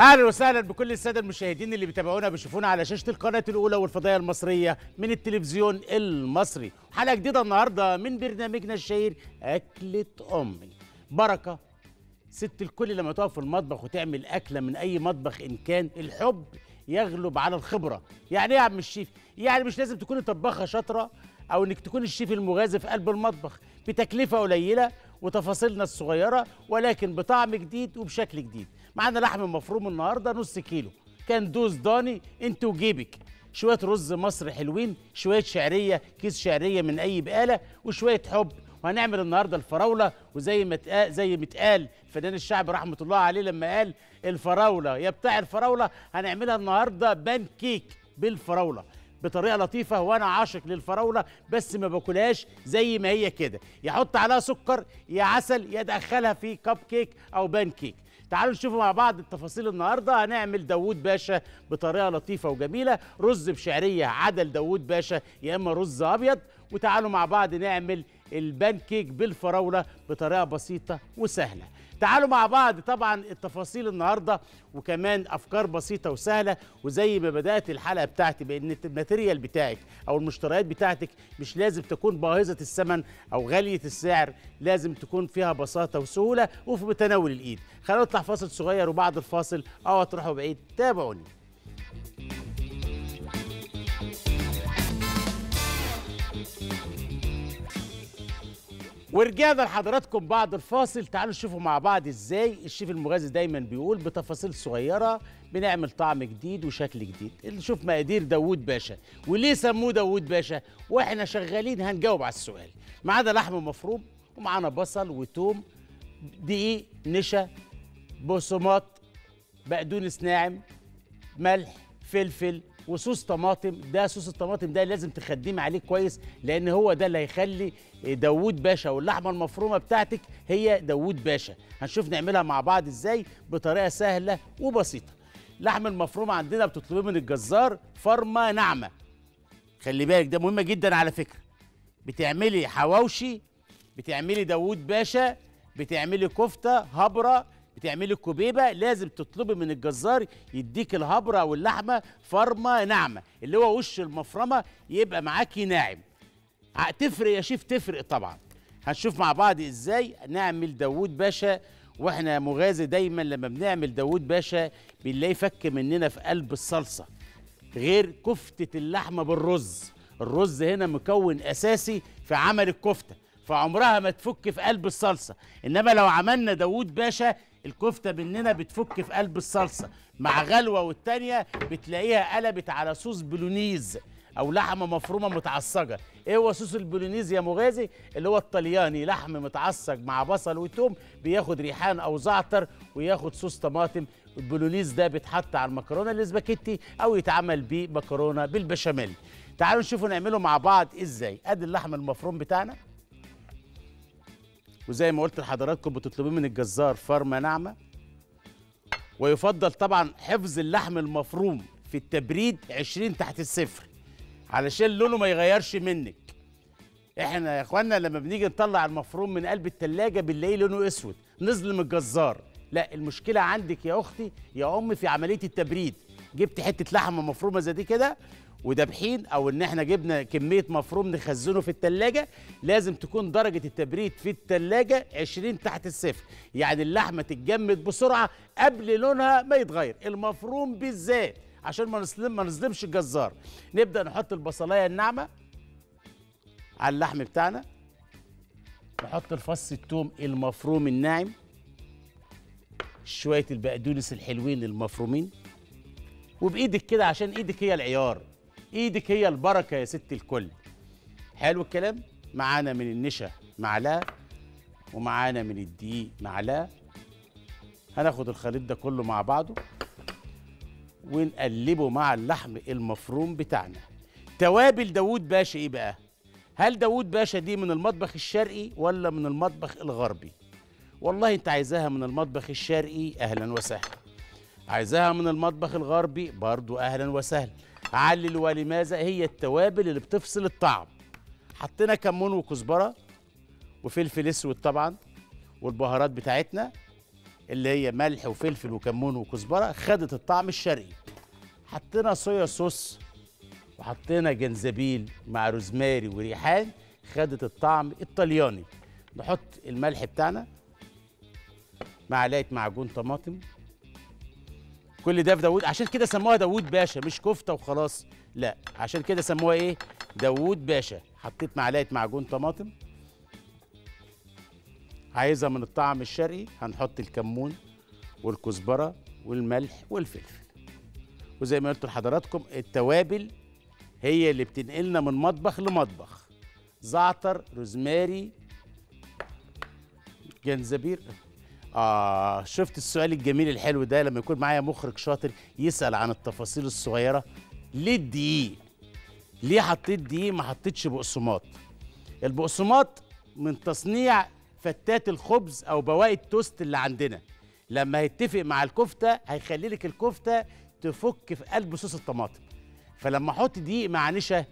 اهلا وسهلا بكل الساده المشاهدين اللي بيتابعونا بيشوفونا على شاشه القناه الاولى والفضائيه المصريه من التلفزيون المصري. حلقه جديده النهارده من برنامجنا الشهير اكله امي بركه. ست الكل لما تقف في المطبخ وتعمل اكله من اي مطبخ ان كان، الحب يغلب على الخبره. يعني ايه يا عم الشيف؟ يعني مش لازم تكوني طباخه شاطره او انك تكون الشيف المغازي في قلب المطبخ، بتكلفه قليله وتفاصيلنا الصغيره ولكن بطعم جديد وبشكل جديد. معانا لحم مفروم النهارده نص كيلو، كان دوز ضاني انت وجيبك، شويه رز مصر حلوين، شويه شعريه، كيس شعريه من اي بقاله، وشويه حب. وهنعمل النهارده الفراوله، وزي ما اتقال فنان الشعب رحمه الله عليه لما قال الفراوله يا بتاع الفراوله، هنعملها النهارده بان كيك بالفراوله بطريقه لطيفه. وانا عاشق للفراوله بس ما باكلهاش زي ما هي كده، يحط عليها سكر يا عسل يا ادخلها في كب كيك او بان كيك. تعالوا نشوفوا مع بعض التفاصيل النهارده. هنعمل داوود باشا بطريقه لطيفه وجميله، رز بشعريه عدل داوود باشا يا اما رز ابيض، وتعالوا مع بعض نعمل البان كيك بالفراوله بطريقه بسيطه وسهله. تعالوا مع بعض طبعا التفاصيل النهارده وكمان افكار بسيطه وسهله. وزي ما بدات الحلقه بتاعتي بان الماتيريال بتاعك او المشتريات بتاعتك مش لازم تكون باهظه الثمن او غاليه السعر، لازم تكون فيها بساطه وسهوله وفي متناول الايد. خلينا نطلع فاصل صغير وبعد الفاصل اوعوا تروحوا بعيد، تابعوني. ورجعنا لحضراتكم بعد الفاصل. تعالوا نشوفوا مع بعض ازاي الشيف المغازي دايما بيقول بتفاصيل صغيره بنعمل طعم جديد وشكل جديد. نشوف مقادير داوود باشا وليه سموه داوود باشا، واحنا شغالين هنجاوب على السؤال. معانا لحم مفروم ومعانا بصل وثوم دقيق نشا بقسماط بقدونس ناعم ملح فلفل وصوص طماطم. ده صوص الطماطم ده لازم تخدمي عليه كويس لان هو ده اللي هيخلي داوود باشا واللحمه المفرومه بتاعتك هي داوود باشا. هنشوف نعملها مع بعض ازاي بطريقه سهله وبسيطه. اللحمه المفرومه عندنا بتطلبيه من الجزار فرمه ناعمه، خلي بالك ده مهم جدا على فكره. بتعملي حواوشي، بتعملي داوود باشا، بتعملي كفته هبره، بتعملي الكبيبه، لازم تطلبي من الجزار يديك الهبره او اللحمه فرمه ناعمه اللي هو وش المفرمه يبقى معاكي ناعم. تفرق يا شيف؟ تفرق طبعا. هنشوف مع بعض ازاي نعمل داوود باشا. واحنا مغازي دايما لما بنعمل داوود باشا بنلاقي فك مننا في قلب الصلصه، غير كفته اللحمه بالرز. الرز هنا مكون اساسي في عمل الكفته فعمرها ما تفك في قلب الصلصه، انما لو عملنا داوود باشا الكفته مننا بتفك في قلب الصلصه مع غلوه، والتانيه بتلاقيها قلبت على صوص بلونيز او لحمه مفرومه متعصجه. ايه هو صوص البلونيز يا مغازي؟ اللي هو الطلياني، لحم متعصج مع بصل وتوم بياخد ريحان او زعتر وياخد صوص طماطم. البلونيز ده بيتحط على المكرونه الاسباجيتي او يتعمل بيه مكرونه بالبشاميل. تعالوا نشوفوا نعمله مع بعض ازاي. ادي اللحم المفروم بتاعنا وزي ما قلت لحضراتكم بتطلبيه من الجزار فرمه ناعمه. ويفضل طبعا حفظ اللحم المفروم في التبريد 20 تحت الصفر علشان لونه ما يغيرش منك. احنا يا اخوانا لما بنيجي نطلع المفروم من قلب التلاجة بنلاقيه لونه اسود نظلم الجزار. لا، المشكله عندك يا اختي يا امي في عمليه التبريد. جبت حته لحمه مفرومه زي دي كده ودبحين او ان احنا جبنا كميه مفروم نخزنه في التلاجة، لازم تكون درجه التبريد في التلاجة 20 تحت الصفر، يعني اللحمه تتجمد بسرعه قبل لونها ما يتغير، المفروم بالذات عشان ما نظلمش الجزار. نبدا نحط البصلايه الناعمه على اللحم بتاعنا، نحط الفص الثوم المفروم الناعم، شويه البقدونس الحلوين المفرومين، وبايدك كده عشان ايدك هي العيار، ايدك هي البركه يا ست الكل. حلو الكلام. معانا من النشا معلقه ومعانا من الدقيق معلقه. هناخد الخليط ده كله مع بعضه ونقلبه مع اللحم المفروم بتاعنا. توابل داوود باشا ايه بقى؟ هل داوود باشا دي من المطبخ الشرقي ولا من المطبخ الغربي؟ والله انت عايزاها من المطبخ الشرقي اهلا وسهلا، عايزاها من المطبخ الغربي برضو اهلا وسهلا. علل ولماذا؟ هي التوابل اللي بتفصل الطعم. حطينا كمون وكزبره وفلفل اسود طبعا والبهارات بتاعتنا. اللي هي ملح وفلفل وكمون وكزبره، خدت الطعم الشرقي. حطينا صويا صوص وحطينا جنزبيل مع روزماري وريحان، خدت الطعم الطلياني. نحط الملح بتاعنا، معلقه معجون طماطم. كل ده في داوود، عشان كده سموها داوود باشا، مش كفته وخلاص، لا عشان كده سموها ايه؟ داوود باشا. حطيت معلقه معجون طماطم، عايزها من الطعم الشرقي هنحط الكمون والكزبره والملح والفلفل. وزي ما قلت لحضراتكم التوابل هي اللي بتنقلنا من مطبخ لمطبخ. زعتر، روزماري، جنزبير. شفت السؤال الجميل الحلو ده؟ لما يكون معايا مخرج شاطر يسأل عن التفاصيل الصغيره. ليه الدقيق؟ ليه حطيت دقيق ما حطيتش بقسماط؟ البقسماط من تصنيع فتات الخبز او بواقي التوست اللي عندنا، لما هيتفق مع الكفته هيخلي لك الكفته تفك في قلب صوص الطماطم. فلما احط دقيق مع نشا،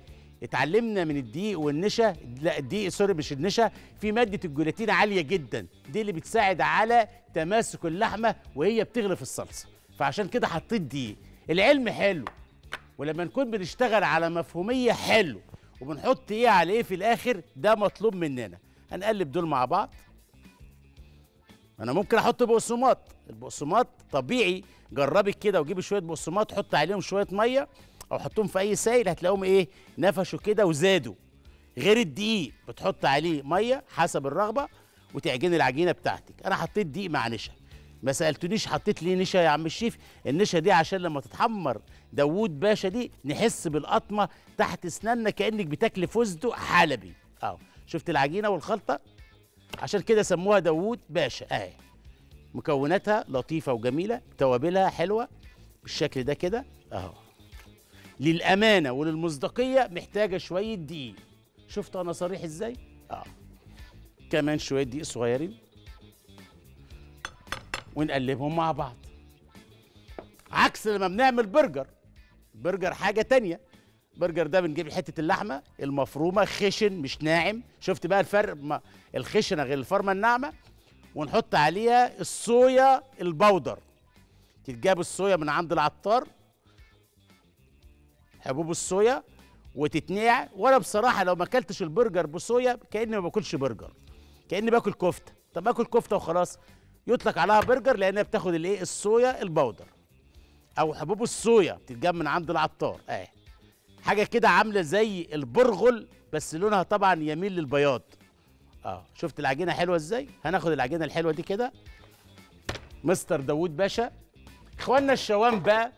اتعلمنا من الدقيق والنشا، لا الدقيق سوري مش النشا، في ماده الجيلاتين عاليه جدا، دي اللي بتساعد على تماسك اللحمه وهي بتغلف الصلصه، فعشان كده حطيت دقيق. العلم حلو، ولما نكون بنشتغل على مفهوميه حلو، وبنحط ايه على ايه في الاخر، ده مطلوب مننا. هنقلب دول مع بعض. انا ممكن احط بقسماط، البقسماط طبيعي، جربي كده وجيبي شويه بقسماط حط عليهم شويه ميه او حطهم في اي سائل، هتلاقيهم ايه نفشوا كده وزادوا. غير الدقيق بتحط عليه ميه حسب الرغبه وتعجني العجينه بتاعتك. انا حطيت دقيق مع نشا، ما سالتونيش حطيت ليه نشا يا عم الشيف. النشا دي عشان لما تتحمر داوود باشا دي نحس بالقطمه تحت اسناننا كانك بتاكلي فستق حلبي. شفت العجينه والخلطه؟ عشان كده سموها داوود باشا. اهي مكوناتها لطيفه وجميله، توابلها حلوه بالشكل ده كده اهو. للامانه وللمصداقيه محتاجه شويه دقيق، شفتوا انا صريح ازاي؟ كمان شويه دقيق صغيرين ونقلبهم مع بعض. عكس لما بنعمل برجر، برجر حاجه تانيه. برجر ده بنجيب حته اللحمه المفرومه خشن مش ناعم، شفت بقى الفرق الخشنه غير الفرمه الناعمه، ونحط عليها الصويا البودر. تتجاب الصويا من عند العطار، حبوب الصويا، وتتنقع. وانا بصراحه لو ما اكلتش البرجر بصويا كاني ما باكلش برجر، كاني باكل كفته. طب اكل كفته وخلاص، يطلق عليها برجر لانها بتاخد الايه الصويا البودر او حبوب الصويا، بتتجاب من عند العطار. حاجه كده عامله زي البرغل بس لونها طبعا يميل للبياض. شفت العجينه حلوه ازاي؟ هناخد العجينه الحلوه دي كده. مستر داوود باشا، اخواننا الشوام بقى،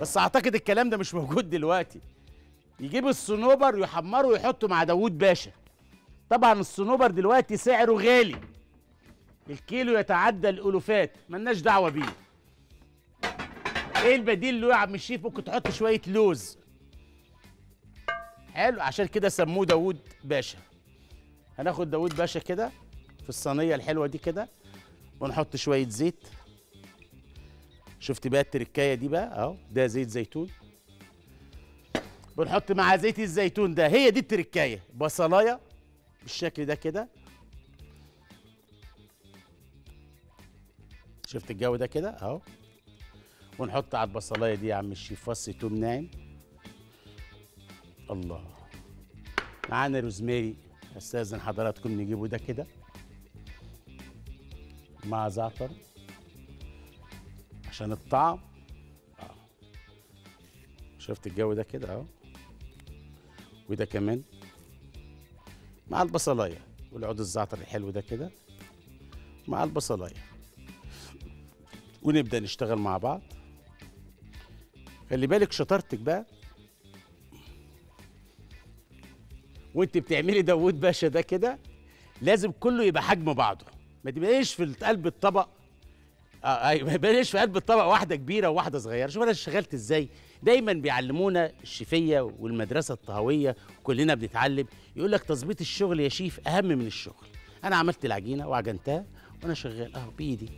بس اعتقد الكلام ده مش موجود دلوقتي، يجيبوا الصنوبر يحمروا ويحطوا مع داوود باشا. طبعا الصنوبر دلوقتي سعره غالي، الكيلو يتعدى الالوفات، ملناش دعوه بيه. ايه البديل له يا عم الشيف؟ ممكن تحط شويه لوز. حلو، عشان كده سموه داوود باشا. هناخد داوود باشا كده في الصينيه الحلوه دي كده، ونحط شويه زيت. شفت بقى التركايه دي بقى اهو، ده زيت زيتون، بنحط مع زيت الزيتون ده، هي دي التركايه. بصلايه بالشكل ده كده، شفت الجو ده كده اهو، ونحط على البصلايه دي يا عم الشيف فص توم ناعم. الله، معانا روزماري، استاذن حضراتكم نجيبه ده كده مع زعتر عشان الطعم. شفت الجو ده كده اهو، وده كمان مع البصلايه والعود الزعتر الحلو ده كده مع البصلايه، ونبدا نشتغل مع بعض. خلي بالك شطارتك بقى وانت بتعملي داوود باشا ده كده، لازم كله يبقى حجم بعضه، ما تبقاش في قلب الطبق. ما تبقاش في قلب الطبق واحده كبيره وواحده صغيره. شوف انا اشتغلت ازاي. دايما بيعلمونا الشيفيه والمدرسه الطهويه كلنا بنتعلم، يقول لك تظبيط الشغل يا شيف اهم من الشغل. انا عملت العجينه وعجنتها وانا شغال بايدي.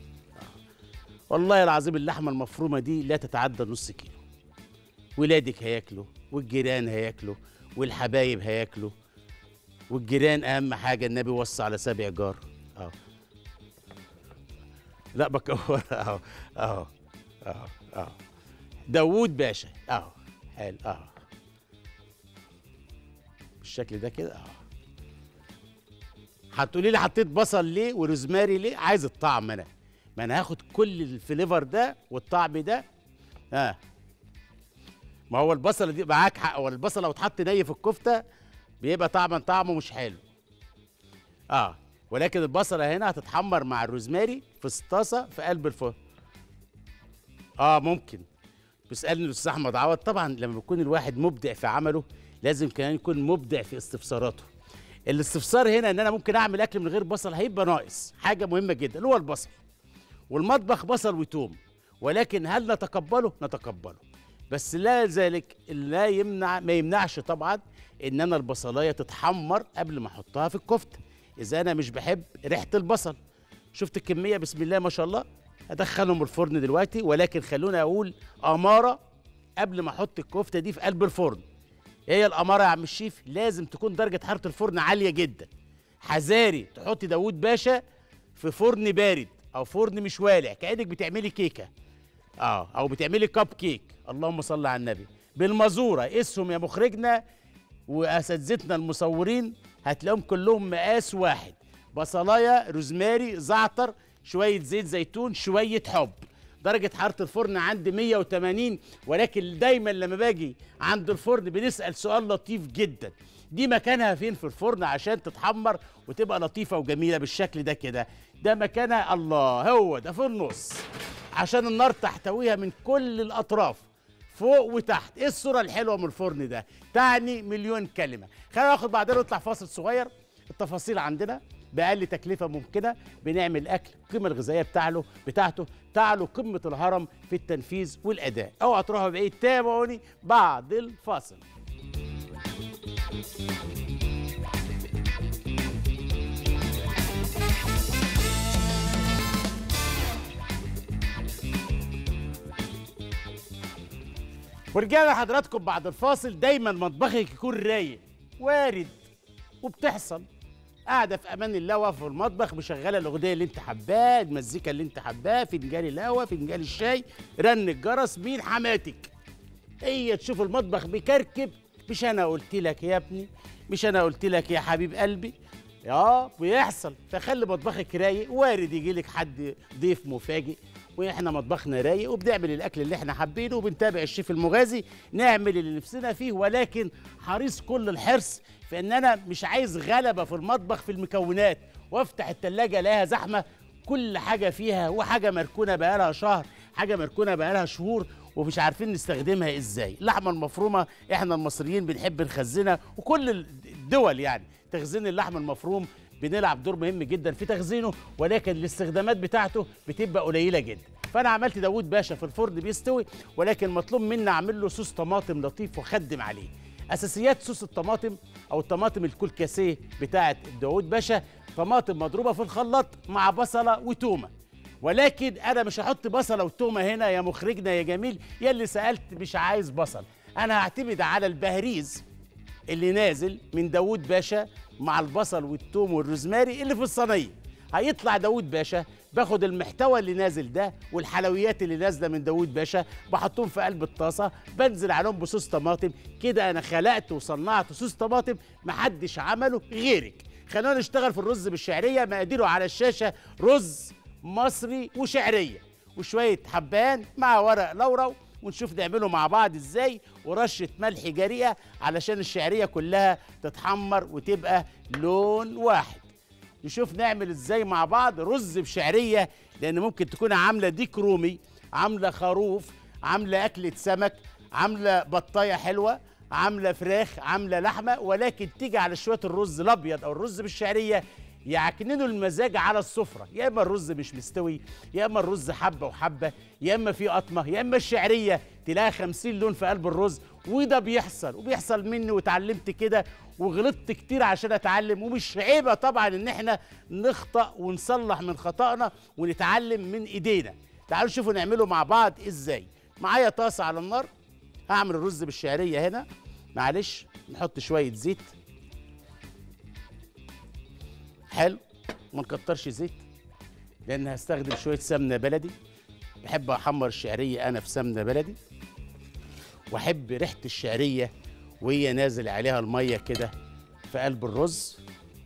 والله العظيم اللحمه المفرومه دي لا تتعدى نص كيلو. ولادك هياكلوا، والجيران هياكلوا، والحبايب هياكلوا، والجيران اهم حاجه، النبي وصى على 7 جار. لا بكورها اهو اهو اهو اهو. داوود باشا اهو. حلو اهو بالشكل ده كده اهو. هتقولي لي حطيت بصل ليه وروزماري ليه؟ عايز الطعم. انا ما انا هاخد كل الفليفر ده والطعم ده. ها ما هو البصله دي معاك حق، هو البصله لو اتحط ني في الكفته بيبقى طعمه مش حلو. ولكن البصله هنا هتتحمر مع الروزماري في الطاسه في قلب الفرن. ممكن بيسالني الاستاذ احمد عوض، طبعا لما بيكون الواحد مبدع في عمله لازم كمان يكون مبدع في استفساراته. الاستفسار هنا ان انا ممكن اعمل اكل من غير بصل، هيبقى ناقص حاجه مهمه جدا اللي هو البصل. والمطبخ بصل وتوم، ولكن هل نتقبله؟ نتقبله، بس لا ذلك لا يمنع، ما يمنعش طبعا ان انا البصلايه تتحمر قبل ما احطها في الكفته اذا انا مش بحب ريحه البصل. شفت الكميه؟ بسم الله ما شاء الله. ادخلهم الفرن دلوقتي، ولكن خلوني اقول اماره قبل ما احط الكفته دي في قلب الفرن. ايه هي الاماره يا عم الشيف؟ لازم تكون درجه حراره الفرن عاليه جدا. حذاري تحطي داوود باشا في فرن بارد او فرن مش والع، كانك بتعملي كيكه او بتعملي كاب كيك. اللهم صل على النبي. بالمزوره قسهم يا مخرجنا واساتذتنا المصورين، هتلاقيهم كلهم مقاس واحد، بصلايه روزماري زعتر شويه زيت زيتون شويه حب. درجه حراره الفرن عندي 180، ولكن دايما لما باجي عند الفرن بنسال سؤال لطيف جدا، دي مكانها فين في الفرن عشان تتحمر وتبقى لطيفه وجميله بالشكل ده كده. ده مكانها الله هو ده في النص، عشان النار تحتويها من كل الاطراف فوق وتحت. ايه الصوره الحلوه من الفرن ده؟ تعني مليون كلمه. خلينا ناخد بعدين نطلع فاصل صغير. التفاصيل عندنا بأقل تكلفة ممكنة بنعمل أكل القيمة الغذائية بتاعته تعلو قمة الهرم في التنفيذ والأداء. اوعى تروحوا بعيد، تابعوني بعد الفاصل. ورجعنا لحضراتكم بعد الفاصل. دايما مطبخك يكون رايق، وارد وبتحصل، قاعده في امان الله واقفه في المطبخ مشغله الاغنيه اللي انت حباها، المزيكا اللي انت حباها، فنجان القهوه، فنجان الشاي، رن الجرس، مين حماتك. هي تشوف المطبخ بيكركب. مش انا قلت لك يا ابني، مش انا قلت لك يا حبيب قلبي. بيحصل، فخلي مطبخك رايق. وارد يجي لك حد ضيف مفاجئ، واحنا مطبخنا رايق وبنعمل الاكل اللي احنا حابينه وبنتابع الشيف المغازي نعمل اللي نفسنا فيه، ولكن حريص كل الحرص في ان انا مش عايز غلبه في المطبخ في المكونات، وافتح الثلاجه الاقيها زحمه كل حاجه فيها، وحاجه مركونه بقالها شهر، حاجه مركونه بقالها شهور ومش عارفين نستخدمها ازاي. اللحمه المفرومه احنا المصريين بنحب نخزنها، وكل الدول يعني تخزين اللحم المفروم بنلعب دور مهم جدا في تخزينه، ولكن الاستخدامات بتاعته بتبقى قليله جدا. فانا عملت داوود باشا في الفرن بيستوي، ولكن مطلوب مني اعمل له صوص طماطم لطيف واخدم عليه. اساسيات صوص الطماطم او الطماطم الكولكاسيه بتاعه داوود باشا، طماطم مضروبه في الخلاط مع بصله وتومه. ولكن انا مش هحط بصله وتومه هنا يا مخرجنا يا جميل يا اللي سالت، مش عايز بصل. انا هعتمد على البهريز اللي نازل من داوود باشا مع البصل والثوم والروزماري اللي في الصينيه. هيطلع داوود باشا، باخد المحتوى اللي نازل ده والحلويات اللي نازله من داوود باشا، بحطهم في قلب الطاسه، بنزل عليهم بصوص طماطم. كده انا خلقت وصنعت صوص طماطم محدش عمله غيرك. خلونا نشتغل في الرز بالشعريه، مقاديره على الشاشه. رز مصري وشعريه وشويه حبهان مع ورق لورا، ونشوف نعمله مع بعض ازاي، ورشه ملح جريئه علشان الشعريه كلها تتحمر وتبقى لون واحد. نشوف نعمل ازاي مع بعض رز بشعريه، لان ممكن تكون عامله ديك رومي، عامله خروف، عامله اكله سمك، عامله بطايه حلوه، عامله فراخ، عامله لحمه، ولكن تيجي على شويه الرز الابيض او الرز بالشعريه يعكننوا المزاج على السفره. يا اما الرز مش مستوي، يا اما الرز حبه وحبه، يا اما في قطمه، يا اما الشعريه تلاقي 50 لون في قلب الرز. وده بيحصل مني، واتعلمت كده وغلطت كتير عشان اتعلم، ومش عيبه طبعا ان احنا نخطأ ونصلح من خطأنا ونتعلم من ايدينا. تعالوا شوفوا نعمله مع بعض ازاي. معايا طاسه على النار، هعمل الرز بالشعريه هنا. معلش نحط شويه زيت، حلو، ما نكترش زيت، لان هستخدم شويه سمنه بلدي. بحب احمر الشعريه انا في سمنه بلدي، واحب ريحه الشعريه وهي نازل عليها الميه كده في قلب الرز،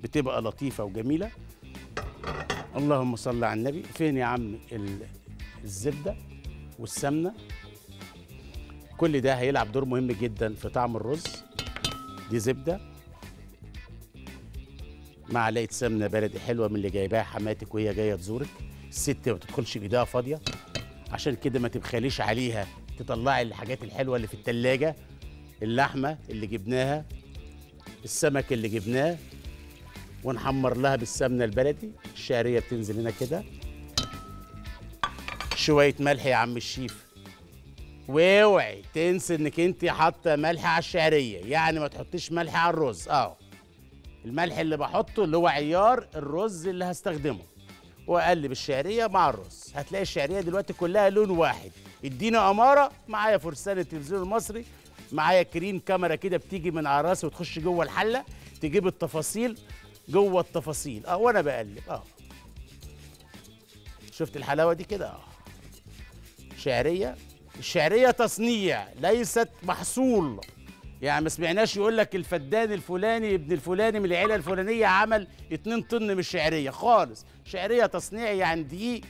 بتبقى لطيفه وجميله. اللهم صل على النبي. فين يا عم الزبده والسمنه؟ كل ده هيلعب دور مهم جدا في طعم الرز. دي زبده، معلقه سمنه بلدي حلوه من اللي جايباها حماتك وهي جايه تزورك. الست ما بتدخلش بايدها فاضيه، عشان كده ما تبخليش عليها، تطلعي الحاجات الحلوه اللي في التلاجه، اللحمه اللي جبناها، السمك اللي جبناه، ونحمر لها بالسمنه البلدي. الشعريه بتنزل هنا كده، شويه ملح يا عم الشيف. واوعي تنسي انك انت حاطه ملح على الشعريه، يعني ما تحطيش ملح على الرز. الملح اللي بحطه اللي هو عيار الرز اللي هستخدمه، واقلب الشعريه مع الرز. هتلاقي الشعريه دلوقتي كلها لون واحد. ادينا اماره. معايا فرسان التلفزيون المصري، معايا كريم كاميرا كده بتيجي من على راسي وتخش جوه الحله تجيب التفاصيل جوه التفاصيل. وانا بقلب. شفت الحلاوه دي كده؟ شعريه. الشعريه تصنيع ليست محصول، يعني ما سمعناش يقول لك الفدان الفلاني ابن الفلاني من العيله الفلانيه عمل 2 طن من الشعريه، خالص. شعريه تصنيع يعني دقيق،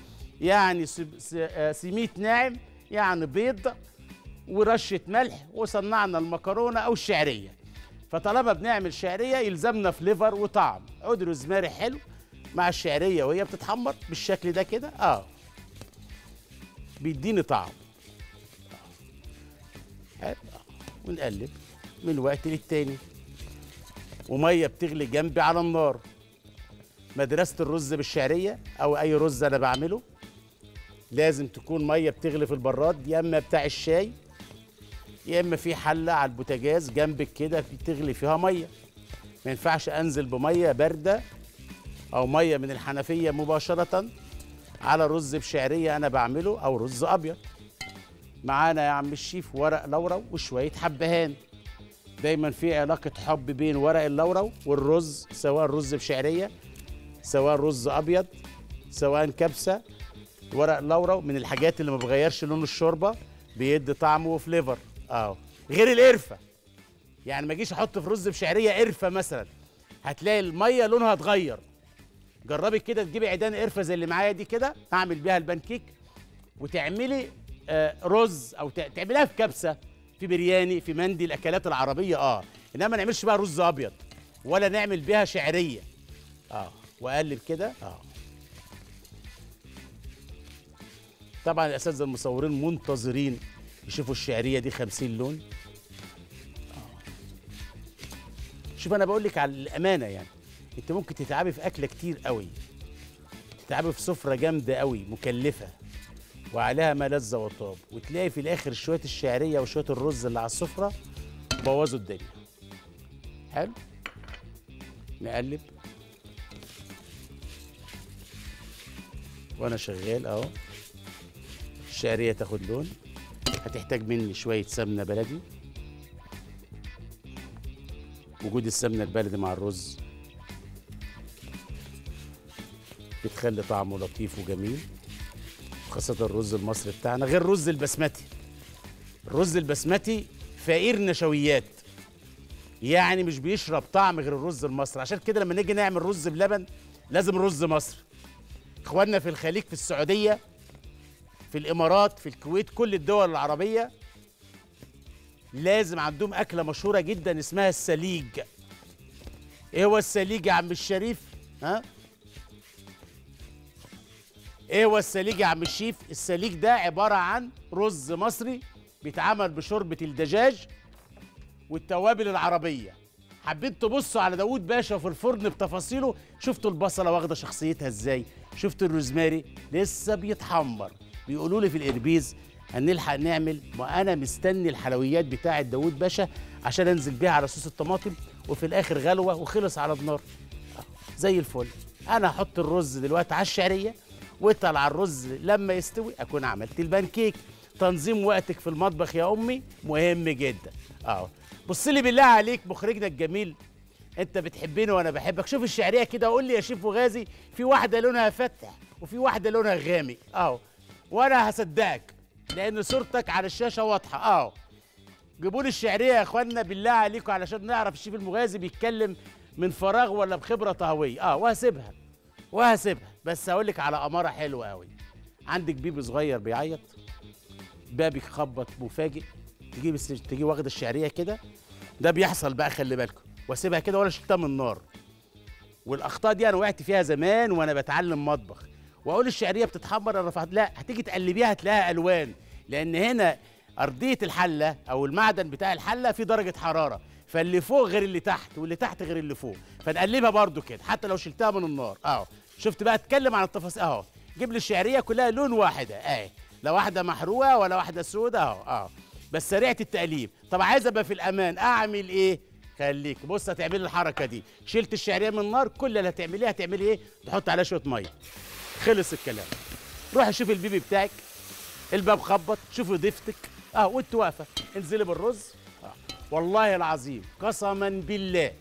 يعني سميد ناعم، يعني بيض ورشه ملح، وصنعنا المكرونه او الشعريه. فطالما بنعمل شعريه يلزمنا فليفر وطعم. عود روزماري حلو مع الشعريه وهي بتتحمر بالشكل ده كده، بيديني طعم. ونقلب من وقت للتاني، وميه بتغلي جنبي على النار. مدرسه الرز بالشعريه او اي رز انا بعمله لازم تكون ميه بتغلي في البراد، يا اما بتاع الشاي يا اما في حله على البوتاجاز جنبك كده بتغلي فيها ميه. ما ينفعش انزل بميه بارده او ميه من الحنفيه مباشره على رز بشعريه انا بعمله او رز ابيض. معانا يا عم الشيف ورق لورا وشويه حبهان. دايما في علاقه حب بين ورق اللورا والرز، سواء رز بشعريه سواء رز ابيض سواء كبسه. ورق اللورا من الحاجات اللي ما بغيرش لون الشوربه، بيدي طعم وفليفر. غير القرفه، يعني ما اجيش احط في رز بشعريه قرفه مثلا، هتلاقي الميه لونها اتغير. جربي كده تجيبي عيدان قرفه زي اللي معايا دي كده، هعمل بيها البانكيك، وتعملي رز، او تعمليها في كبسه، في برياني، في مندي، الاكلات العربيه. انما ما نعملش بقى رز ابيض ولا نعمل بيها شعريه. واقلب كده. طبعا الاساتذه المصورين منتظرين يشوفوا الشعريه دي 50 لون. شوف انا بقول لك على الامانه، يعني انت ممكن تتعبي في اكله كتير قوي، تتعبي في سفره جامده قوي مكلفه وعليها ما لذ وطاب، وتلاقي في الاخر شويه الشعريه وشويه الرز اللي على السفره بوظوا الدنيا. حلو، نقلب وانا شغال اهو. الشعريه تاخد لون. هتحتاج مني شويه سمنه بلدي. وجود السمنه البلدي مع الرز بتخلي طعمه لطيف وجميل، خاصه الرز المصري بتاعنا غير الرز البسمتي. الرز البسمتي فقير نشويات، يعني مش بيشرب طعم غير الرز المصري. عشان كده لما نيجي نعمل رز بلبن لازم رز مصري. اخواننا في الخليج، في السعوديه، في الامارات، في الكويت، كل الدول العربيه لازم عندهم اكله مشهوره جدا اسمها السليج. ايه هو السليج يا عم الشريف؟ ايه هو السليج يا عم الشيف؟ السليج ده عباره عن رز مصري بيتعمل بشوربه الدجاج والتوابل العربيه. حبيت تبصوا على داوود باشا في الفرن بتفاصيله، شفتوا البصله واخده شخصيتها ازاي، شفتوا الروزماري لسه بيتحمر. بيقولوا لي في الاربيز هنلحق نعمل، وانا مستني الحلويات بتاعه داوود باشا عشان انزل بيها على صوص الطماطم، وفي الاخر غلوه وخلص على النار زي الفل. انا هحط الرز دلوقتي على الشعريه، وطلع الرز لما يستوي اكون عملت البانكيك. تنظيم وقتك في المطبخ يا امي مهم جدا. بص لي بالله عليك مخرجنا الجميل انت بتحبني وانا بحبك. شوف الشعريه كده وقول لي يا شيف مغازي، في واحده لونها فاتح وفي واحده لونها غامق اهو، وانا هصدقك لان صورتك على الشاشه واضحه اهو. جيبوا لي الشعريه يا اخوانا بالله عليكم علشان نعرف الشيف المغازي بيتكلم من فراغ ولا بخبره طهويه. وهسيبها بس هقول لك على اماره حلوه قوي. عندك بيبي صغير بيعيط، بابي خبط مفاجئ، تجي واخد الشعريه كده، ده بيحصل بقى خلي بالكم، واسيبها كده ولا شلتها من النار. والاخطاء دي انا وقعت فيها زمان وانا بتعلم مطبخ، واقول الشعريه بتتحمر انا رفعت، لا هتيجي تقلبيها هتلاقيها الوان، لان هنا ارضيه الحله او المعدن بتاع الحله في درجه حراره، فاللي فوق غير اللي تحت واللي تحت غير اللي فوق، فنقلبها برضو كده حتى لو شلتها من النار اهو. شفت بقى اتكلم عن التفاصيل اهو. جيب لي الشعريه كلها لون واحده اهي، لا واحده محروقه ولا واحده سودة اهو بس سريعه التقليب. طب عايز ابقى في الامان اعمل ايه؟ خليك بص هتعملي الحركه دي، شلت الشعريه من النار، كل اللي هتعمليه هتعملي ايه؟ تحط عليها شويه ميه. خلص الكلام. روحي شوفي البيبي بتاعك، الباب خبط، شوفي ضيفتك وانت واقفه، انزلي بالرز. والله العظيم قسما بالله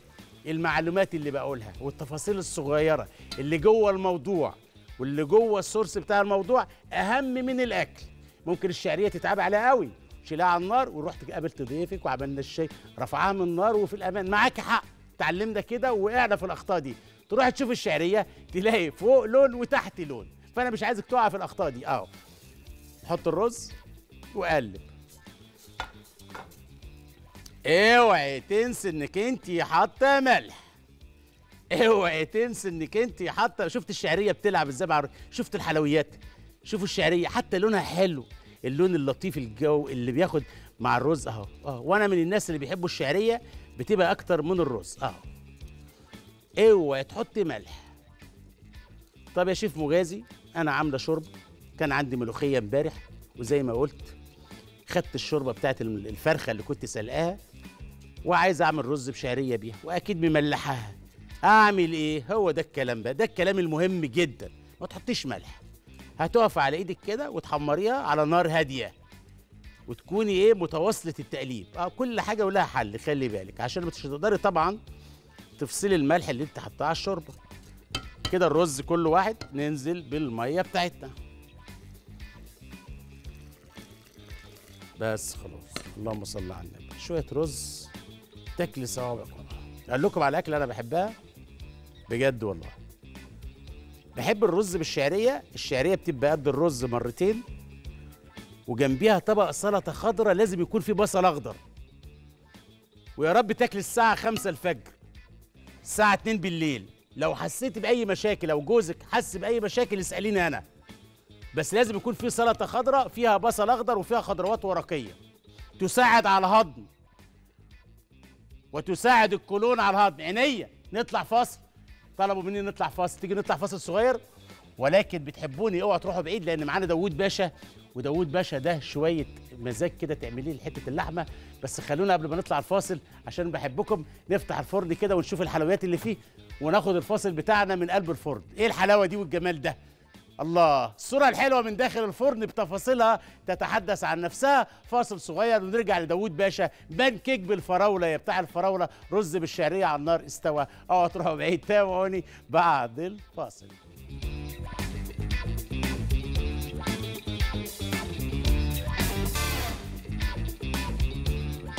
المعلومات اللي بقولها والتفاصيل الصغيره اللي جوه الموضوع واللي جوه السورس بتاع الموضوع اهم من الاكل. ممكن الشعريه تتعب عليها قوي، شيلها على النار ورحت قابلت ضيفك وعملنا الشاي، رفعها من النار وفي الامان. معاك حق، اتعلمنا كده وقعنا في الاخطاء دي. تروح تشوف الشعريه تلاقي فوق لون وتحت لون، فانا مش عايزك تقع في الاخطاء دي حط الرز وقلب. اوعي تنسي انك انتي حاطه ملح، اوعي تنسي انك انتي حاطه. شفت الشعريه بتلعب ازاي مع شفت الحلويات، شوفوا الشعريه حتى لونها حلو، اللون اللطيف الجو اللي بياخد مع الرز اهو. وانا من الناس اللي بيحبوا الشعريه بتبقى اكتر من الرز اهو. اوعي تحطي ملح. طب يا شيف مغازي انا عامله شوربه، كان عندي ملوخيه امبارح وزي ما قلت خدت الشوربه بتاعت الفرخه اللي كنت سلقاها وعايز اعمل رز بشعريه بيها واكيد مملحاها. اعمل ايه؟ هو ده الكلام بقى، ده الكلام المهم جدا. ما تحطيش ملح، هتقف على ايدك كده وتحمريها على نار هاديه وتكوني ايه متواصله التقليب. كل حاجه ولها حل خلي بالك، عشان مش هتقدري طبعا تفصلي الملح اللي انت حطاه على الشوربه. كده الرز كل واحد ننزل بالميه بتاعتنا بس خلاص. اللهم صل على النبي. شويه رز تاكلي صوابعك والله. اقول لكم على اكله انا بحبها بجد والله، بحب الرز بالشعريه. الشعريه بتبقى قد الرز مرتين وجنبيها طبق سلطه خضراء، لازم يكون في بصل اخضر، ويا رب تاكلي الساعه 5 الفجر الساعه 2 بالليل. لو حسيتي باي مشاكل او جوزك حس باي مشاكل اساليني انا، بس لازم يكون في سلطه خضراء فيها بصل اخضر وفيها خضروات ورقيه تساعد على الهضم وتساعد القولون على الهضم. عينيا نطلع فاصل، طلبوا مني نطلع فاصل، تيجي نطلع فاصل صغير ولكن بتحبوني اوعوا تروحوا بعيد لان معانا داوود باشا، وداوود باشا ده شويه مزاج كده تعمليه لحته اللحمه. بس خلونا قبل ما نطلع الفاصل عشان بحبكم نفتح الفرن كده ونشوف الحلويات اللي فيه وناخد الفاصل بتاعنا من قلب الفرن. ايه الحلاوه دي والجمال ده؟ الله، الصورة الحلوة من داخل الفرن بتفاصيلها تتحدث عن نفسها. فاصل صغير ونرجع لداوود باشا. بان كيك بالفراولة يا بتاع الفراولة، رز بالشعرية على النار استوى. تروحوا بعيد، تابعوني بعد الفاصل.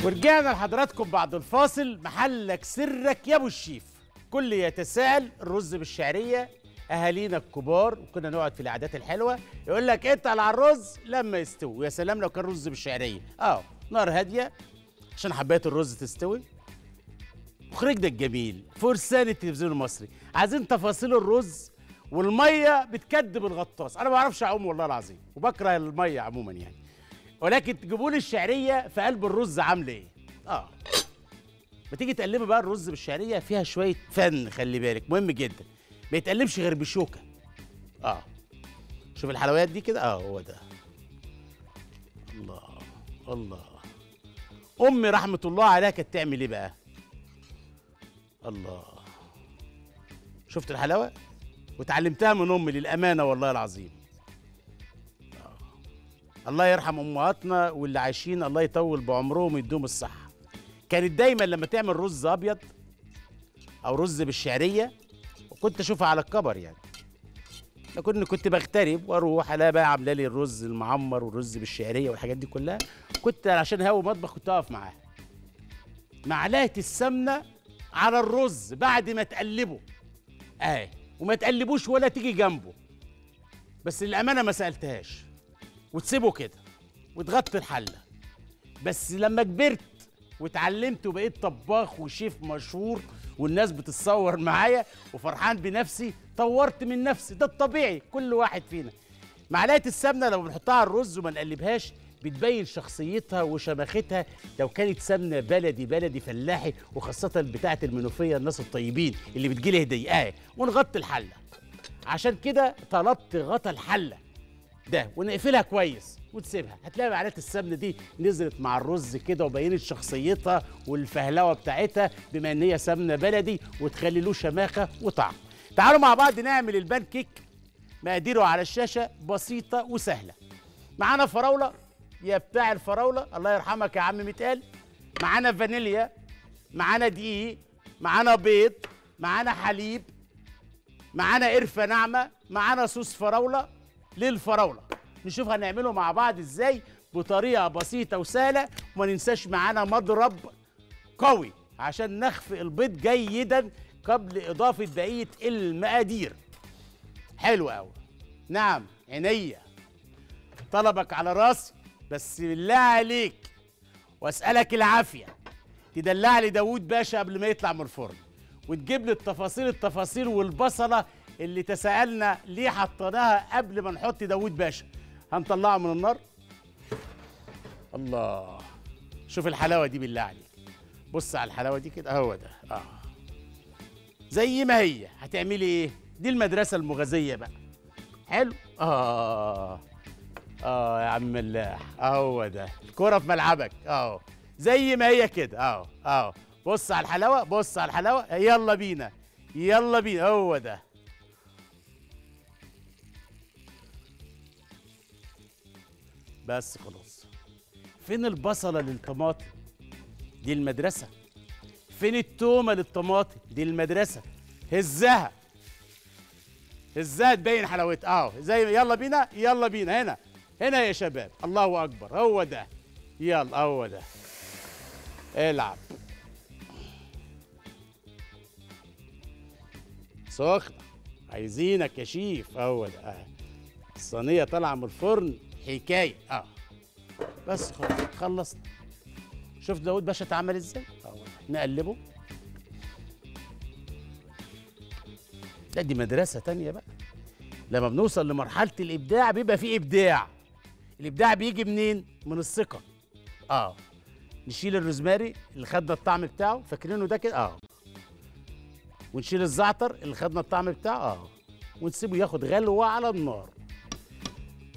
ورجعنا لحضراتكم بعد الفاصل. محلك سرك يا ابو الشيف. كل يتساءل الرز بالشعرية، اهالينا الكبار وكنا نقعد في القعدات الحلوه يقول لك اتقل على الرز لما يستوي. ويا سلام لو كان رز بالشعريه نار هاديه عشان حبايه الرز تستوي. مخرجنا الجميل فرسان التلفزيون المصري، عايزين تفاصيل الرز والميه بتكدب الغطاس. انا ما بعرفش اعوم والله العظيم وبكره الميه عموما يعني، ولكن تجيبوا لي الشعريه في قلب الرز عامله ايه. ما تيجي تقلبي بقى الرز بالشعريه فيها شويه فن خلي بالك مهم جدا، ما يتقلبش غير بشوكه. شوف الحلويات دي كده هو ده. الله الله، امي رحمه الله عليها كانت تعمل ايه بقى؟ الله، شفت الحلاوه وتعلمتها من امي للامانه والله العظيم. الله يرحم امهاتنا واللي عايشين الله يطول بعمرهم ويديهم الصحه. كانت دايما لما تعمل رز ابيض او رز بالشعريه، وكنت اشوفها على الكبر يعني. انا كنت بغترب واروح الاقي بقى عامله لي الرز المعمر والرز بالشعريه والحاجات دي كلها. كنت عشان هاوي مطبخ كنت اقف معاها. معلقه السمنه على الرز بعد ما تقلبه اهي، وما تقلبوش ولا تيجي جنبه، بس للامانه ما سالتهاش، وتسيبه كده وتغطي الحله. بس لما كبرت واتعلمت وبقيت طباخ وشيف مشهور والناس بتتصور معايا وفرحان بنفسي، طورت من نفسي. ده الطبيعي كل واحد فينا. معلقه السمنه لو بنحطها على الرز وما نقلبهاش بتبين شخصيتها وشماختها. لو كانت سمنه بلدي بلدي فلاحي، وخاصه بتاعه المنوفيه الناس الطيبين اللي بتجيلي هديه اهي، ونغطي الحله. عشان كده طلبت غطا الحله ده ونقفلها كويس وتسيبها. هتلاقي معلقه السمنه دي نزلت مع الرز كده وبينت شخصيتها والفهلوه بتاعتها، بما ان هي سمنه بلدي وتخلي له شماخه وطعم. تعالوا مع بعض نعمل البان كيك. مقاديره على الشاشه بسيطه وسهله. معانا فراوله يا بتاع الفراوله، الله يرحمك يا عم متقال. معانا فانيليا، معانا دقيق، معانا بيض، معانا حليب، معانا قرفه ناعمه، معانا صوص فراوله للفراوله. نشوف هنعمله مع بعض ازاي بطريقه بسيطه وسهله. وما ننساش معانا مضرب قوي عشان نخفق البيض جيدا قبل اضافه بقيه المقادير. حلو قوي. نعم عينيا، طلبك على راسي، بس بالله عليك واسالك العافيه تدلع لي داوود باشا قبل ما يطلع من الفرن، وتجيب لي التفاصيل والبصله اللي تساءلنا ليه حطيناها قبل ما نحط داوود باشا. هنطلعه من النار. الله، شوف الحلاوه دي بالله عليك. بص على الحلاوه دي كده اهو ده. زي ما هي. هتعملي ايه؟ دي المدرسه المغازيه بقى. حلو. يا عم الله، اهو ده الكرة في ملعبك اهو، زي ما هي كده اهو اهو. بص على الحلاوة، بص على الحلاوة. يلا بينا يلا بينا، هو ده. بس خلاص. فين البصلة للطماطم؟ دي المدرسة. فين التومة للطماطم؟ دي المدرسة. هزها هزها تبين حلاوتها اهو. زي يلا بينا يلا بينا. هنا هنا يا شباب. الله اكبر، هو ده. يلا هو ده، العب. سخنه، عايزينك يا شيف. هو ده الصينيه طالعه من الفرن حكايه. بس خلاص خلصنا. شوف داوود باشا اتعمل ازاي. نقلبه. لا دي مدرسه تانيه بقى. لما بنوصل لمرحله الابداع بيبقى فيه ابداع. الابداع بيجي منين؟ من الثقه. نشيل الروزماري اللي خدنا الطعم بتاعه، فاكرينه ده كده ونشيل الزعتر اللي خدنا الطعم بتاعه ونسيبه ياخد غلوه على النار.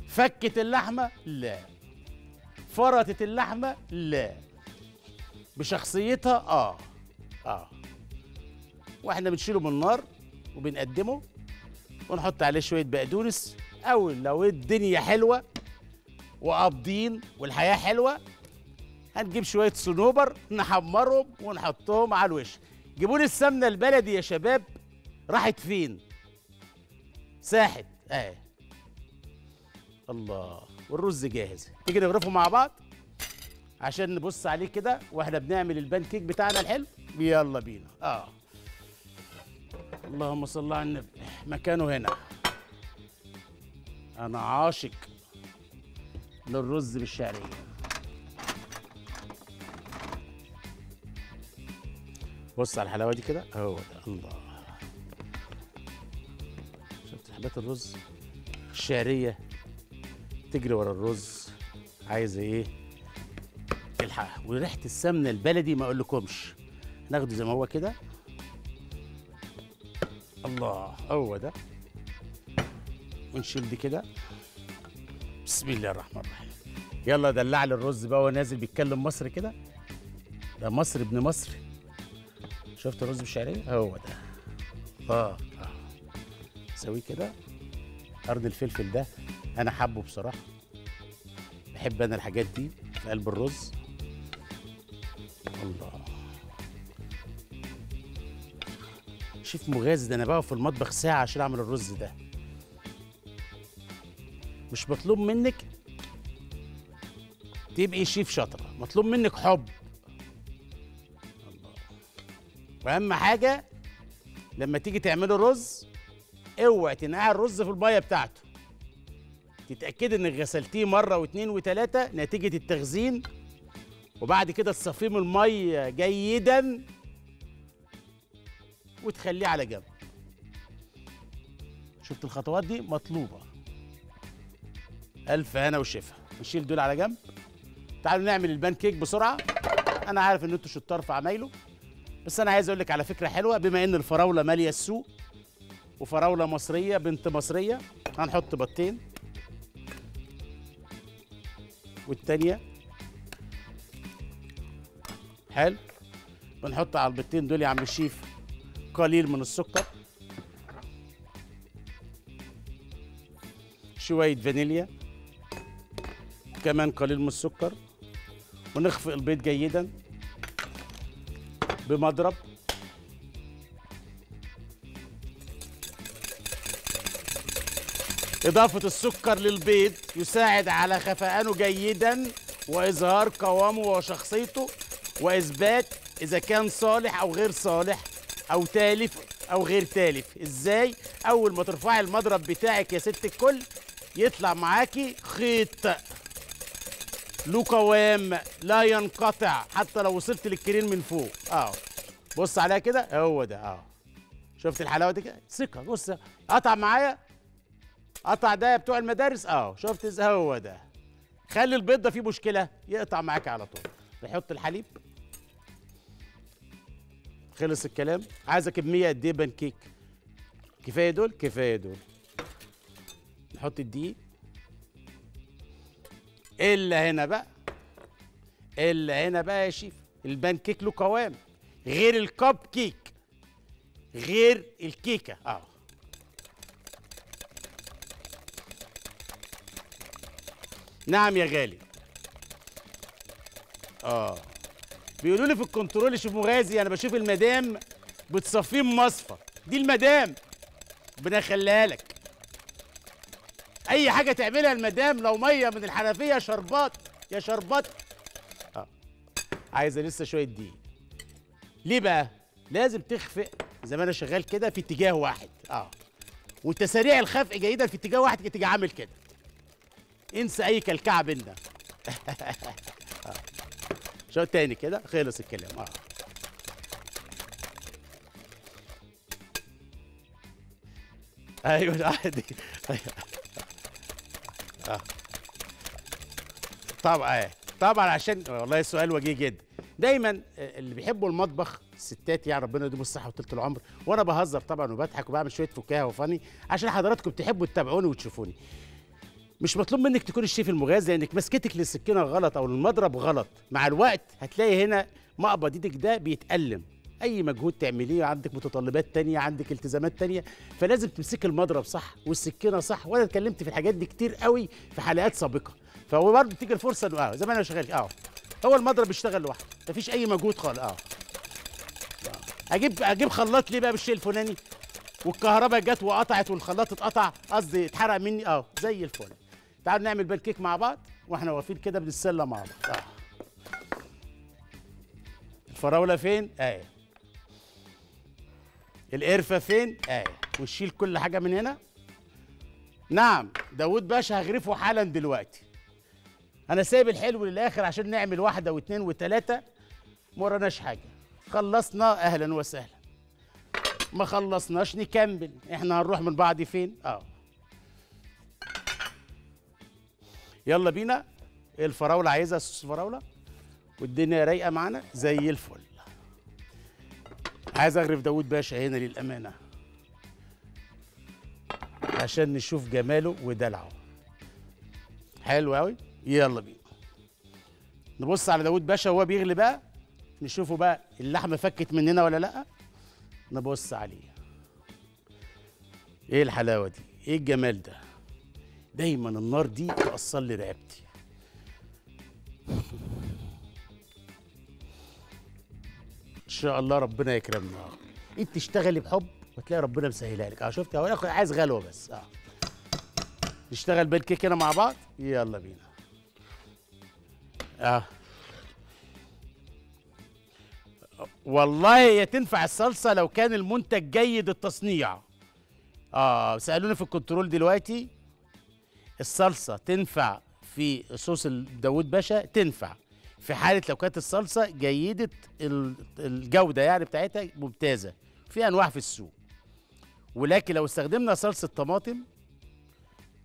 فكت اللحمه؟ لا. فرطت اللحمه؟ لا. بشخصيتها؟ واحنا بنشيله من النار وبنقدمه، ونحط عليه شويه بقدونس، او لو الدنيا حلوه وقابضين والحياه حلوه هنجيب شويه صنوبر نحمرهم ونحطهم على الوش. جيبوا لي السمنه البلدي يا شباب. راحت فين؟ ساحت اهي. الله، والرز جاهز. تيجي نغرفه مع بعض عشان نبص عليه كده واحنا بنعمل البان كيك بتاعنا الحلو. يلا بينا. اللهم صل على النبي. مكانه هنا. انا عاشق للرز بالشعريه. بص على الحلاوه دي كده اهو ده. الله، شفت حبات الرز الشعريه تجري ورا الرز عايزه ايه تلحقها. وريحه السمنه البلدي ما اقولكمش. ناخده زي ما هو كده. الله، هو ده. ونشيل دي كده. بسم الله الرحمن الرحيم. يلا دلع لي الرز بقى وهو نازل بيتكلم مصري كده. ده مصري ابن مصري. شفت الرز بالشعريه؟ هو ده. سويه كده. قرن الفلفل ده انا حابه بصراحه. بحب انا الحاجات دي في قلب الرز. الله، الشيف مغازي، ده انا بقف في المطبخ ساعه عشان اعمل الرز ده. مش مطلوب منك تبقي شيف شاطره، مطلوب منك حب. واهم حاجه لما تيجي تعملي الرز اوعي تنقعي الرز في الميه بتاعته، تتاكدي انك غسلتيه مره واثنين وثلاثه نتيجه التخزين، وبعد كده تصفيه من الميه جيدا وتخليه على جنب. شفت الخطوات دي مطلوبه الف هنا وشفا. نشيل دول على جنب. تعالوا نعمل البان كيك بسرعه. انا عارف ان انتوا شطار في عمايله، بس انا عايز اقول لك على فكره حلوه. بما ان الفراوله ماليه السوق وفراوله مصريه بنت مصريه، هنحط بطين والتانيه حلو. بنحط على البطين دول يا عم الشيف قليل من السكر، شويه فانيليا كمان قليل من السكر، ونخفق البيض جيدا بمضرب. إضافة السكر للبيض يساعد على خفقانه جيداً وإظهار قوامه وشخصيته، وإثبات إذا كان صالح أو غير صالح أو تالف أو غير تالف. إزاي؟ أول ما ترفعي المضرب بتاعك يا ست الكل يطلع معاكي خيط له قوام لا ينقطع حتى لو وصلت للكريم من فوق. بص عليها كده، هو ده. شفت الحلاوه دي كده؟ ثقه. بص قطع معايا، قطع ده يا بتوع المدارس. شفت ازاي؟ هو ده. خلي البيض ده فيه مشكله يقطع معاك على طول. نحط الحليب. خلص الكلام. عايزه كميه قد ايه بان كيك؟ كفايه دول، كفايه دول. نحط الدقيق. إلا هنا بقى، إلا هنا بقى يا شيف، البان كيك له قوام غير الكب كيك، غير الكيكة. نعم يا غالي. بيقولوا لي في الكنترول شيف مغازي، أنا بشوف المدام بتصفيه مصفى، دي المدام ربنا يخليها لك. اي حاجه تعملها المدام، لو ميه من الحنفيه شربات يا شربات. عايزه لسه شويه دقيق. ليه بقى؟ لازم تخفق زي ما انا شغال كده في اتجاه واحد. وتساريع الخفق جيدا في اتجاه واحد، تيجي عامل كده انسى اي كلكعه بينا. شويه تاني كده. خلص الكلام. ايوه عادي. طبعا طبعا، عشان والله السؤال وجيه جدا. دايما اللي بيحبوا المطبخ الستات، يعني ربنا يديهم الصحه وطولة العمر، وانا بهزر طبعا وبضحك وبعمل شويه فكاهه وفاني عشان حضراتكم بتحبوا تتابعوني وتشوفوني. مش مطلوب منك تكون الشيف المغازي، لانك مسكتك للسكينه غلط او للمضرب غلط. مع الوقت هتلاقي هنا مقبض ايدك ده بيتألم. اي مجهود تعمليه عندك متطلبات تانية، عندك التزامات تانية، فلازم تمسك المضرب صح والسكينه صح. وانا اتكلمت في الحاجات دي كتير قوي في حلقات سابقه، فهو برضه بتيجي الفرصه انه زي ما انا شغال. هو المضرب بيشتغل لوحده مفيش اي مجهود خالص. اجيب خلاط ليه بقى بالشيء الفلاني والكهرباء جت وقطعت والخلاط اتقطع، قصدي اتحرق مني. زي الفل. تعالوا نعمل بان كيك مع بعض واحنا واقفين كده بنتسلى مع بعض. الفراوله فين؟ القرفه فين؟ ونشيل كل حاجه من هنا. نعم داوود باشا هغرفه حالا دلوقتي. انا سايب الحلو للاخر عشان نعمل واحده واثنين وثلاثه. ما وراناش حاجه، خلصنا اهلا وسهلا. ما خلصناش نكمل. احنا هنروح من بعض فين؟ يلا بينا. الفراوله عايزها صوص فراوله والدنيا رايقه معانا زي الفل. عايز اغرف داوود باشا هنا للامانه عشان نشوف جماله ودلعه. حلو قوي. يلا بينا نبص على داوود باشا وهو بيغلي بقى، نشوفه بقى اللحمه فكت مننا ولا لا. نبص عليه. ايه الحلاوه دي؟ ايه الجمال ده؟ دايما النار دي تقصل لي رقبتي. إن شاء الله ربنا يكرمنا. انت اشتغلي بحب وتلاقي ربنا مسهلها لك. شفت اهو، عايز غلوه بس. نشتغل بالكيك هنا مع بعض، يلا بينا. والله هي تنفع الصلصه لو كان المنتج جيد التصنيع. سالوني في الكنترول دلوقتي، الصلصه تنفع في صوص داوود باشا؟ تنفع في حاله لو كانت الصلصه جيده الجوده، يعني بتاعتها ممتازه، في انواع في السوق. ولكن لو استخدمنا صلصه طماطم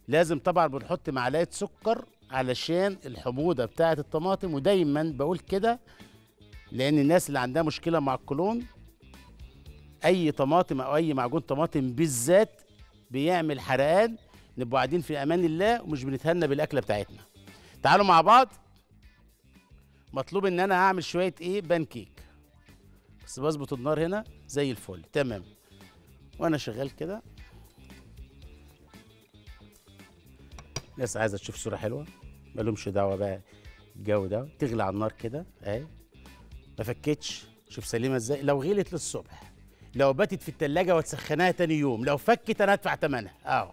لازم طبعا بنحط معلقه سكر علشان الحموضه بتاعت الطماطم. ودايما بقول كده لان الناس اللي عندها مشكله مع القولون، اي طماطم او اي معجون طماطم بالذات بيعمل حرقان. نبقوا قاعدين في امان الله ومش بنتهنى بالاكله بتاعتنا. تعالوا مع بعض. مطلوب ان انا هعمل شويه بان كيك، بس بظبط النار هنا زي الفل تمام وانا شغال كده. الناس عايزه تشوف صوره حلوه، مالهمش دعوه بقى الجو ده. تغلي على النار كده اهي، ما فكتش. شوف سليمه ازاي. لو غليت للصبح، لو باتت في التلاجة وتسخناها تاني يوم، لو فكت انا هدفع ثمنها.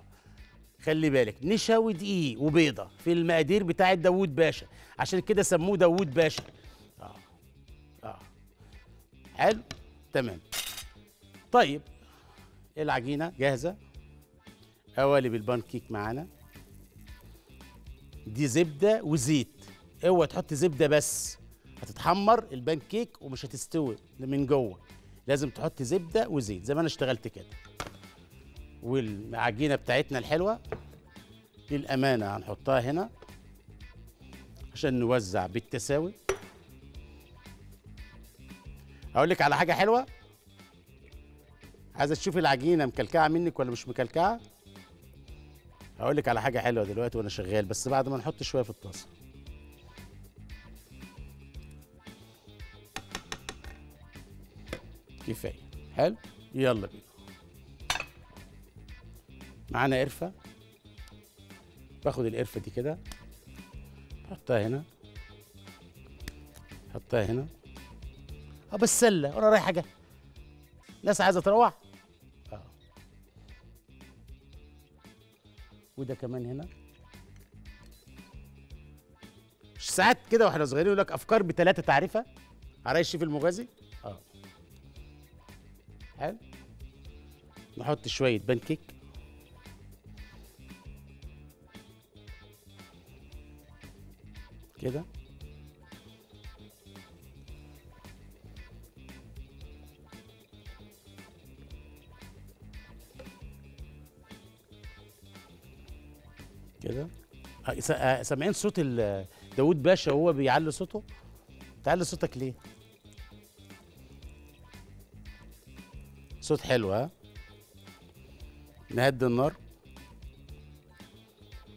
خلي بالك. نشا ودقيق وبيضه في المقادير بتاعه داوود باشا، عشان كده سموه داوود باشا. حلو تمام. طيب العجينه جاهزه، قوالب البان كيك معانا. دي زبده وزيت، اوعى تحط زبده بس، هتتحمر البان كيك ومش هتستوي من جوه. لازم تحط زبده وزيت زي ما انا اشتغلت كده. والعجينه بتاعتنا الحلوه للامانه هنحطها هنا عشان نوزع بالتساوي. هقول لك على حاجه حلوه، عايزه تشوفي العجينه مكلكعه منك ولا مش مكلكعه. هقول لك على حاجه حلوه دلوقتي وانا شغال، بس بعد ما نحط شويه في الطاسه. كفايه. حلو يلا بينا. معانا قرفه، باخد القرفه دي كده احطها هنا، احطها هنا. بس سله وانا رايحه جايه، ناس عايزه تروح. وده كمان هنا. مش ساعات كده واحنا صغيرين يقول لك افكار بثلاثه تعريفه على الشيف المغازي. حلو. نحط شويه بان كيك. كده. كده. سامعين صوت داوود باشا وهو بيعلي صوته؟ تعلي صوتك ليه؟ صوت حلو. نهدي النار.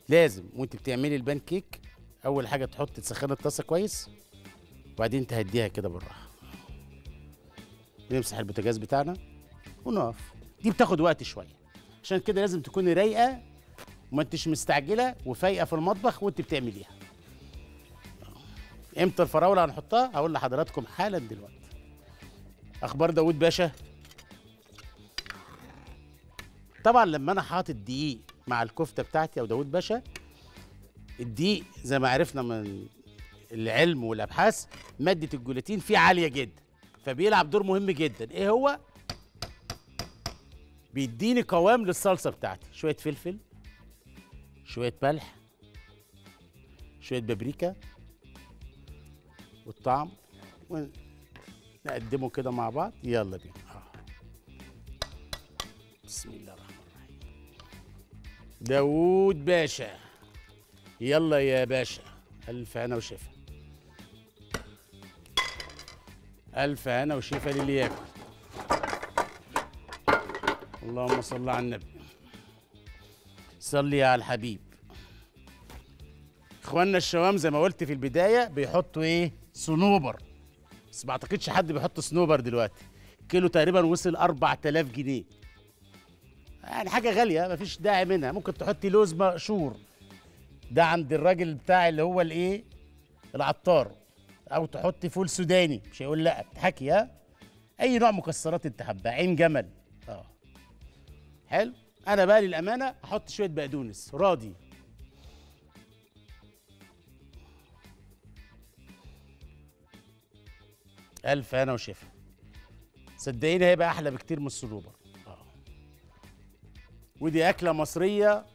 لازم وانت بتعملي البان كيك اول حاجه تسخني الطاسه كويس، وبعدين تهديها كده بالراحه. نمسح البوتاجاز بتاعنا ونقف. دي بتاخد وقت شويه، عشان كده لازم تكوني رايقه وما انتش مستعجله وفايقه في المطبخ وانت بتعمليها. امتى الفراوله هنحطها؟ هقول لحضراتكم حالا دلوقتي. اخبار داوود باشا. طبعا لما انا حاطط دقيق مع الكفته بتاعتي او داوود باشا، الدقيق زي ما عرفنا من العلم والابحاث ماده الجيلاتين فيه عاليه جدا، فبيلعب دور مهم جدا. ايه هو؟ بيديني قوام للصلصه بتاعتي. شويه فلفل، شويه ملح، شويه بابريكا والطعم، ونقدمه كده مع بعض. يلا بينا. بسم الله الرحمن الرحيم. داوود باشا. يلا يا باشا، ألف هنا وشفا. ألف هنا وشفا للي ياكل. اللهم صل على النبي. صلي على الحبيب. إخواننا الشوام زي ما قلت في البداية بيحطوا صنوبر، بس ما أعتقدش حد بيحط صنوبر دلوقتي. كيلو تقريبا وصل 4000 جنيه. يعني حاجة غالية مفيش داعي منها. ممكن تحطي لوز مقشور، ده عند الراجل بتاع اللي هو العطار، او تحطي فول سوداني مش هيقول لا. بتحكي. اي نوع مكسرات انت حباه. عين جمل. حلو. انا بقى للامانه احط شويه بقدونس راضي، الف انا وشيفها صدقيني هيبقى احلى بكتير من الصنوبر. ودي اكله مصريه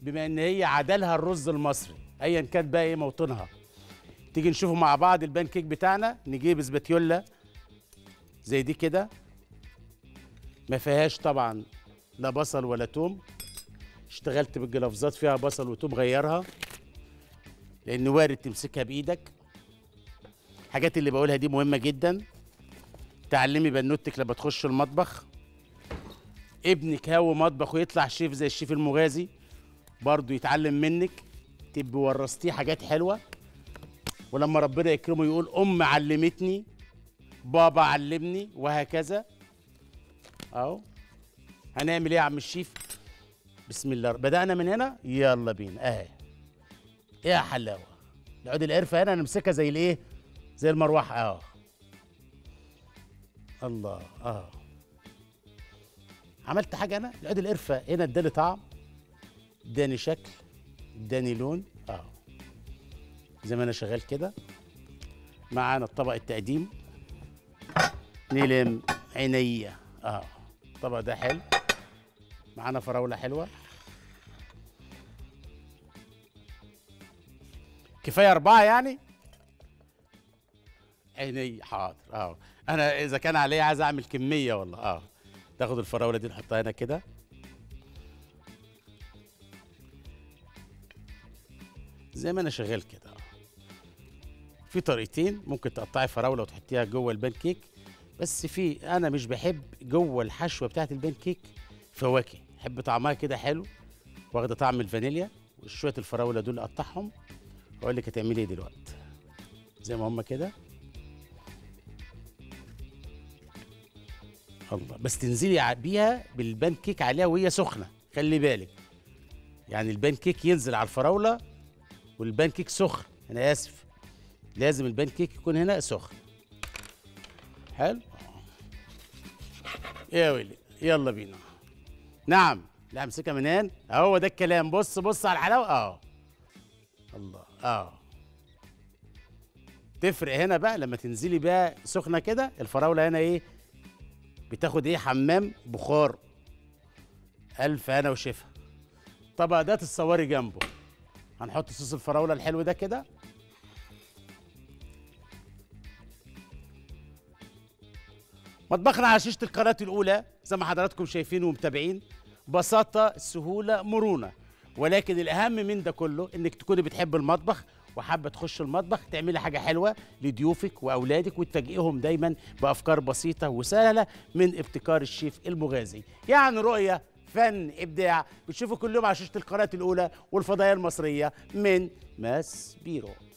بما ان هي عدلها الرز المصري ايا كان بقى ايه موطنها. تيجي نشوفه مع بعض البان كيك بتاعنا. نجيب اسباتيولا زي دي كده ما فيهاش طبعا لا بصل ولا توم. اشتغلت بالجلافزات فيها بصل وتوم غيرها لان وارد تمسكها بايدك. الحاجات اللي بقولها دي مهمه جدا، تعلمي بنوتك لما تخش المطبخ. ابنك هو مطبخ ويطلع شيف زي الشيف المغازي برضه يتعلم منك، تبقي ورثتيه حاجات حلوه، ولما ربنا يكرمه يقول أم علمتني، بابا علمني، وهكذا. أهو هنعمل إيه يا عم الشيف؟ بسم الله. بدأنا من هنا يلا بينا. أهي إيه يا حلاوة. العود القرفة هنا نمسكها زي الإيه؟ زي المروحة. أهو الله. أهو عملت حاجة أنا. العود القرفة هنا إداني طعم، إداني شكل، إداني لون. أهو زي ما انا شغال كده. معانا الطبق التقديم، نلم عينيا. الطبق ده حلو، معانا فراوله حلوه. كفايه 4 يعني عينيا. حاضر. انا اذا كان عليا عايز اعمل كميه والله. تاخد الفراوله دي نحطها هنا كده زي ما انا شغال كده. في طريقتين، ممكن تقطعي فراوله وتحطيها جوه البان كيك، بس في انا مش بحب جوه الحشوه بتاعه البان كيك فواكه، بحب طعمها كده حلو، واخده طعم الفانيليا. وشويه الفراوله دول اقطعهم واقول لك هتعملي ايه دلوقتي. زي ما هم كده. الله. بس تنزلي بيها بالبان كيك عليها وهي سخنه، خلي بالك. يعني البان كيك ينزل على الفراوله والبان كيك سخن. انا اسف، لازم البان كيك يكون هنا سخن. حلو يا ويلي. يلا بينا. نعم. لا امسكها من هنا. هو ده الكلام. بص بص على الحلاوه. الله. تفرق هنا بقى لما تنزلي بقى سخنه كده. الفراوله هنا ايه بتاخد ايه؟ حمام بخار. الف انا وشيفها. طبق ده تتصوري جنبه. هنحط صوص الفراوله الحلو ده كده. مطبخنا على شاشة القناة الأولى زي ما حضراتكم شايفين ومتابعين. بساطة، سهولة، مرونة، ولكن الأهم من ده كله إنك تكوني بتحب المطبخ وحابة تخش المطبخ تعملي حاجة حلوة لضيوفك وأولادك، وتفاجئهم دايما بأفكار بسيطة وسهلة من ابتكار الشيف المغازي. يعني رؤية، فن، إبداع. بتشوفوا كل يوم على شاشة القناة الأولى والفضائية المصرية من ماسبيرو.